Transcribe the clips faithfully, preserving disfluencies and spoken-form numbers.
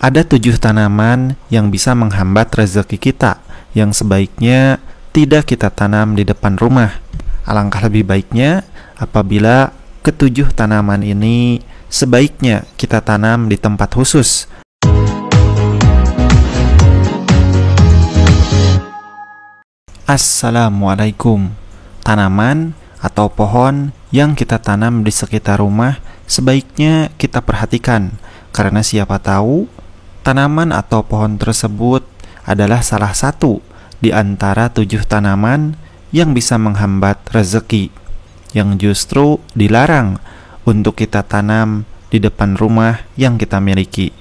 Ada tujuh tanaman yang bisa menghambat rezeki kita, yang sebaiknya tidak kita tanam di depan rumah. Alangkah lebih baiknya apabila ketujuh tanaman ini sebaiknya kita tanam di tempat khusus. Assalamualaikum. Tanaman atau pohon yang kita tanam di sekitar rumah sebaiknya kita perhatikan, karena siapa tahu tanaman atau pohon tersebut adalah salah satu di antara tujuh tanaman yang bisa menghambat rezeki, yang justru dilarang untuk kita tanam di depan rumah yang kita miliki.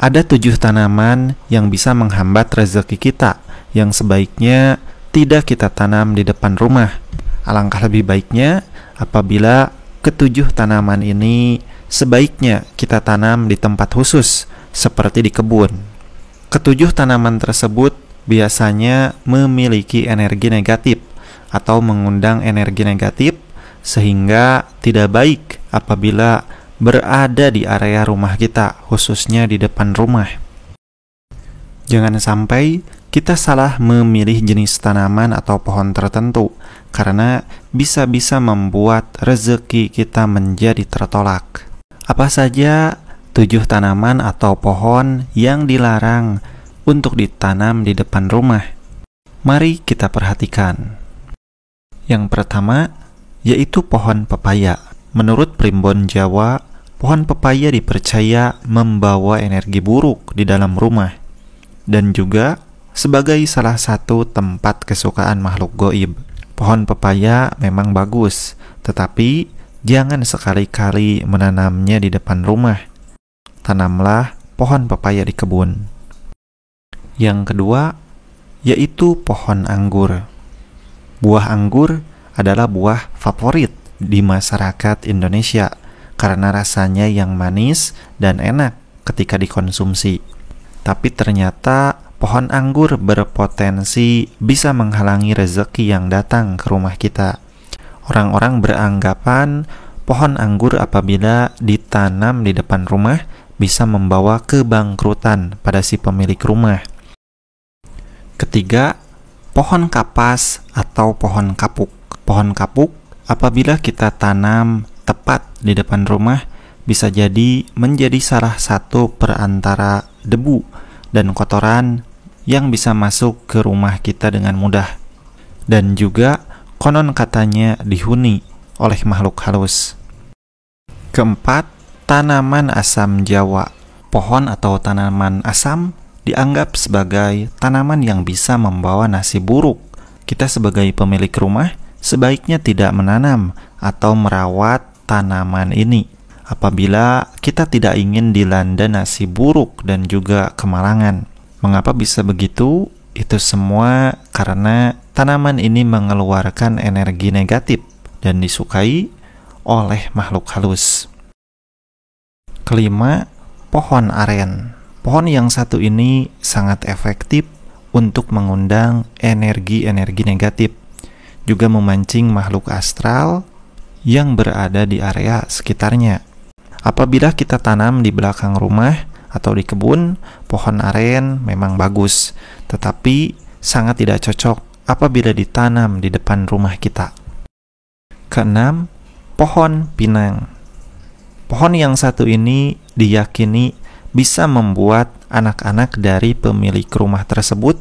Ada tujuh tanaman yang bisa menghambat rezeki kita, yang sebaiknya tidak kita tanam di depan rumah. Alangkah lebih baiknya apabila ketujuh tanaman ini sebaiknya kita tanam di tempat khusus seperti di kebun. Ketujuh tanaman tersebut biasanya memiliki energi negatif atau mengundang energi negatif, sehingga tidak baik apabila berada di area rumah kita, khususnya di depan rumah. Jangan sampai kita salah memilih jenis tanaman atau pohon tertentu, karena bisa-bisa membuat rezeki kita menjadi tertolak. Apa saja tujuh tanaman atau pohon yang dilarang untuk ditanam di depan rumah? Mari kita perhatikan. Yang pertama, yaitu pohon pepaya. Menurut primbon Jawa, pohon pepaya dipercaya membawa energi buruk di dalam rumah, dan juga sebagai salah satu tempat kesukaan makhluk goib. Pohon pepaya memang bagus, tetapi jangan sekali-kali menanamnya di depan rumah. Tanamlah pohon pepaya di kebun. Yang kedua, yaitu pohon anggur. Buah anggur adalah buah favorit di masyarakat Indonesia karena rasanya yang manis dan enak ketika dikonsumsi. Tapi ternyata pohon anggur berpotensi bisa menghalangi rezeki yang datang ke rumah kita. Orang-orang beranggapan pohon anggur apabila ditanam di depan rumah bisa membawa kebangkrutan pada si pemilik rumah. Ketiga, pohon kapas atau pohon kapuk. Pohon kapuk apabila kita tanam tepat di depan rumah bisa jadi menjadi salah satu perantara debu dan kotoran yang bisa masuk ke rumah kita dengan mudah, dan juga konon katanya dihuni oleh makhluk halus. Keempat, tanaman asam Jawa. Pohon atau tanaman asam dianggap sebagai tanaman yang bisa membawa nasib buruk. Kita sebagai pemilik rumah sebaiknya tidak menanam atau merawat tanaman ini apabila kita tidak ingin dilanda nasib buruk dan juga kemalangan. Mengapa bisa begitu? Itu semua karena tanaman ini mengeluarkan energi negatif dan disukai oleh makhluk halus. Kelima, pohon aren. Pohon yang satu ini sangat efektif untuk mengundang energi-energi negatif, juga memancing makhluk astral yang berada di area sekitarnya. Apabila kita tanam di belakang rumah atau di kebun, pohon aren memang bagus, tetapi sangat tidak cocok apabila ditanam di depan rumah kita. Keenam, pohon pinang. Pohon yang satu ini diyakini bisa membuat anak-anak dari pemilik rumah tersebut,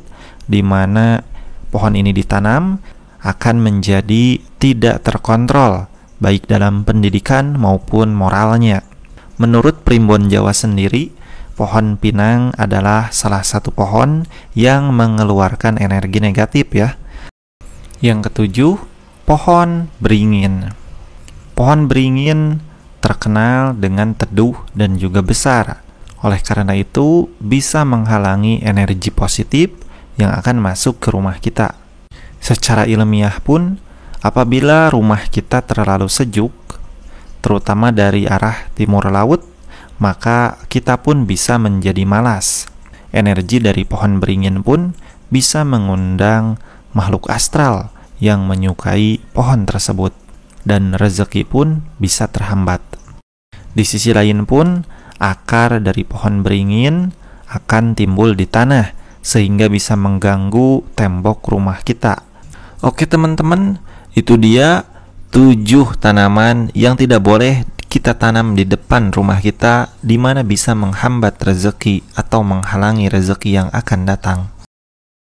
di mana pohon ini ditanam, akan menjadi tidak terkontrol, baik dalam pendidikan maupun moralnya. Menurut primbon Jawa sendiri, pohon pinang adalah salah satu pohon yang mengeluarkan energi negatif ya. Yang ketujuh, pohon beringin. Pohon beringin terkenal dengan teduh dan juga besar. Oleh karena itu, bisa menghalangi energi positif yang akan masuk ke rumah kita. Secara ilmiah pun, apabila rumah kita terlalu sejuk, terutama dari arah timur laut, maka kita pun bisa menjadi malas. Energi dari pohon beringin pun bisa mengundang makhluk astral yang menyukai pohon tersebut. dan rezeki pun bisa terhambat. Di sisi lain pun, akar dari pohon beringin akan timbul di tanah, sehingga bisa mengganggu tembok rumah kita. Oke teman-teman, itu dia tujuh tanaman yang tidak boleh kita tanam di depan rumah kita, di mana bisa menghambat rezeki atau menghalangi rezeki yang akan datang.